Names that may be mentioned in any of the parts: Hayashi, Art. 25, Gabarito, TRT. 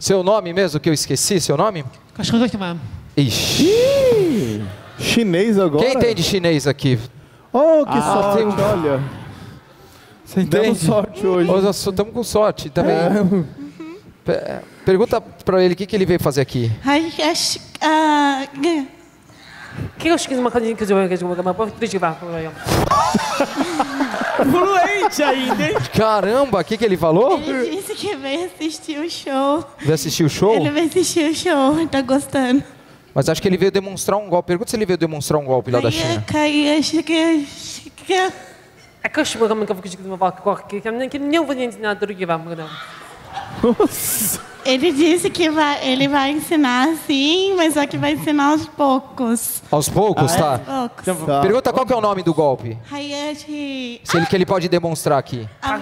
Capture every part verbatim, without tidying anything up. Seu nome mesmo, que eu esqueci, seu nome? Ixi. Chinês agora? Quem tem de chinês aqui? Oh, que ah, sorte, tem um... olha. Você tem sorte hoje. Nós estamos com sorte também. É. Pergunta para ele o que, que ele veio fazer aqui. Hayashi... Fluente ainda, hein? Caramba, o que, que ele falou? Ele disse que veio assistir o show. Veio assistir o show? Ele veio assistir o show, tá gostando. Mas acho que ele veio demonstrar um golpe. Pergunta se ele veio demonstrar um golpe lá da China. Acho que... Ele disse que vai, ele vai ensinar sim, mas só que vai ensinar aos poucos. Aos poucos, ah, tá? Aos poucos. Tá. Pergunta qual que é o nome do golpe. Hayashi. Se ele, que ele pode demonstrar aqui. Ah,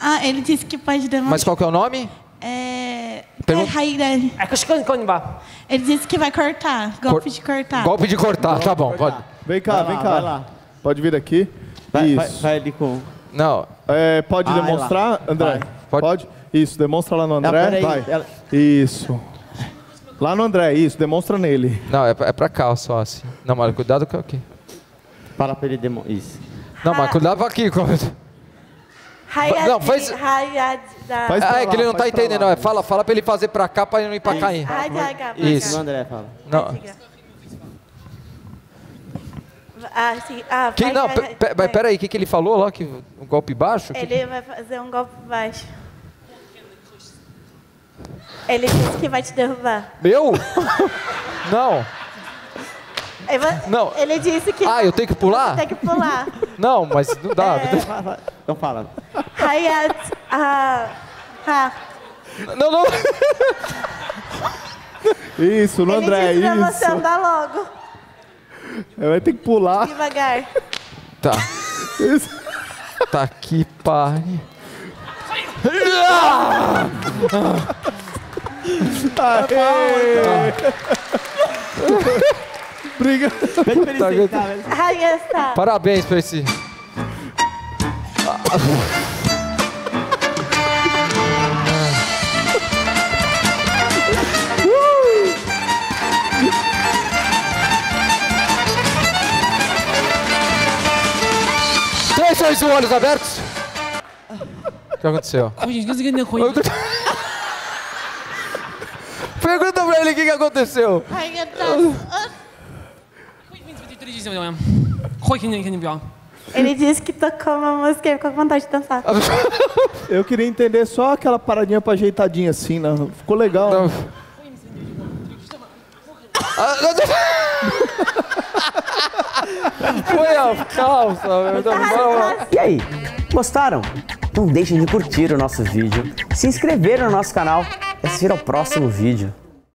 ah, ele disse que pode demonstrar. Mas qual que é o nome? É... Pergunta... Ele disse que vai cortar. Golpe Cor... de cortar. Golpe de cortar, tá bom. Pode... Vem cá, vai vem lá, cá. Lá. Pode vir aqui. Vai, isso. Vai, vai ali com... Não. É, pode ah, demonstrar, é André? Pode? Pode? Isso, demonstra lá no André. Não, vai. Ela... Isso. Lá no André, isso, demonstra nele. Não, é pra, é pra cá só, assim. Não, mas cuidado com aqui. Fala pra ele demonstrar. Isso. Não, mas cuidado com aqui. Com... Não, faz... faz ah, é que ele não tá entendendo. Não. Fala, fala pra ele fazer pra cá, pra ele não ir pra cá. Isso. André, fala. Não. Ah, sim. Ah, quem, vai, não, vai, vai, vai. Peraí, o que, que ele falou lá? Que, um golpe baixo? Ele que... vai fazer um golpe baixo. Ele disse que vai te derrubar. Eu? Não. Ele, não. Ele disse que... Ah, eu tenho que pular? Tem que pular. Não, mas não dá. É... Então fala. Hayat... Ah, ah. Não, não. Isso, no André, isso. Ele disse pra você andar logo. Vai ter que pular. Devagar. Tá. Tá que pare. Ah! Tá. Obrigado. Tá. Parabéns pra esse. Os olhos abertos? O que aconteceu? Pergunta pra ele o que aconteceu. Ele disse que tocou uma música e ficou com vontade de dançar. Eu queria entender só aquela paradinha pra ajeitadinha assim, né? Ficou legal. Não. Né? Foi a calça, meu. E aí, gostaram? Não deixem de curtir o nosso vídeo, se inscrever no nosso canal e assistir ao próximo vídeo.